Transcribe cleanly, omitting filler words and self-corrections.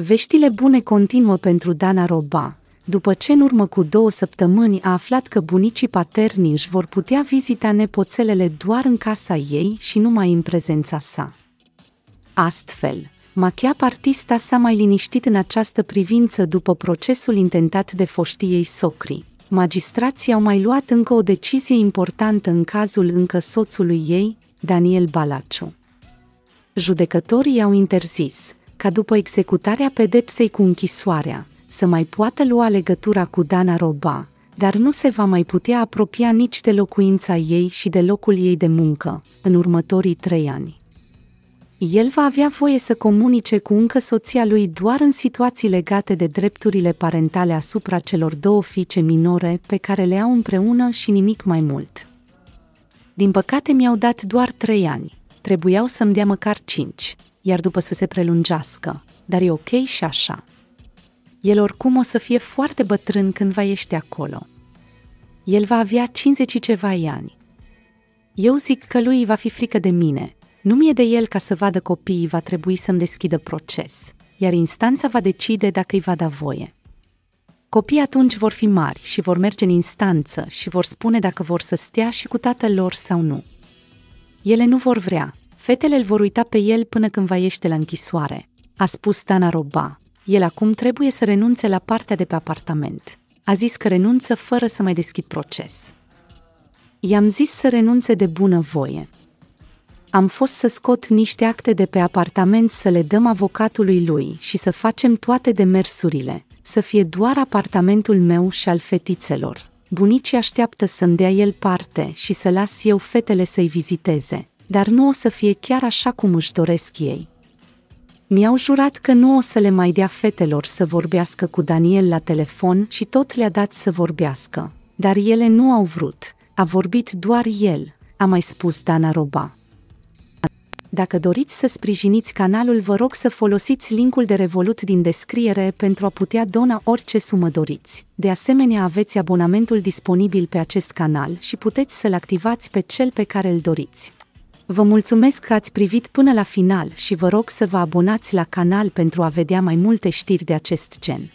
Veștile bune continuă pentru Dana Roba, după ce în urmă cu 2 săptămâni a aflat că bunicii paterni își vor putea vizita nepoțelele doar în casa ei și numai în prezența sa. Astfel, make-up-artista s-a mai liniștit în această privință după procesul intentat de foștii ei socri. Magistrații au mai luat încă o decizie importantă în cazul încă soțului ei, Daniel Balaciu. Judecătorii au interzis ca după executarea pedepsei cu închisoarea să mai poată lua legătura cu Dana Roba, dar nu se va mai putea apropia nici de locuința ei și de locul ei de muncă în următorii 3 ani. El va avea voie să comunice cu încă soția lui doar în situații legate de drepturile parentale asupra celor 2 fiice minore pe care le au împreună și nimic mai mult. Din păcate mi-au dat doar 3 ani, trebuiau să-mi dea măcar 5, iar după să se prelungească, dar e ok și așa. El oricum o să fie foarte bătrân când va ieși acolo. El va avea 50 și ceva ani. Eu zic că lui va fi frică de mine. Nu mi-e de el ca să vadă copiii, va trebui să-mi deschidă proces, iar instanța va decide dacă îi va da voie. Copiii atunci vor fi mari și vor merge în instanță și vor spune dacă vor să stea și cu tatăl lor sau nu. Ele nu vor vrea, fetele îl vor uita pe el până când va ieși de la închisoare, a spus Dana Roba. El acum trebuie să renunțe la partea de pe apartament. A zis că renunță fără să mai deschid proces. I-am zis să renunțe de bună voie. Am fost să scot niște acte de pe apartament să le dăm avocatului lui și să facem toate demersurile, să fie doar apartamentul meu și al fetițelor. Bunicii așteaptă să-mi dea el parte și să las eu fetele să-i viziteze, dar nu o să fie chiar așa cum își doresc ei. Mi-au jurat că nu o să le mai dea fetelor să vorbească cu Daniel la telefon și tot le-a dat să vorbească, dar ele nu au vrut, a vorbit doar el, a mai spus Dana Roba. Dacă doriți să sprijiniți canalul, vă rog să folosiți linkul de Revolut din descriere pentru a putea dona orice sumă doriți. De asemenea, aveți abonamentul disponibil pe acest canal și puteți să-l activați pe cel pe care îl doriți. Vă mulțumesc că ați privit până la final și vă rog să vă abonați la canal pentru a vedea mai multe știri de acest gen.